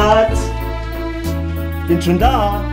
Richard, bin schon da.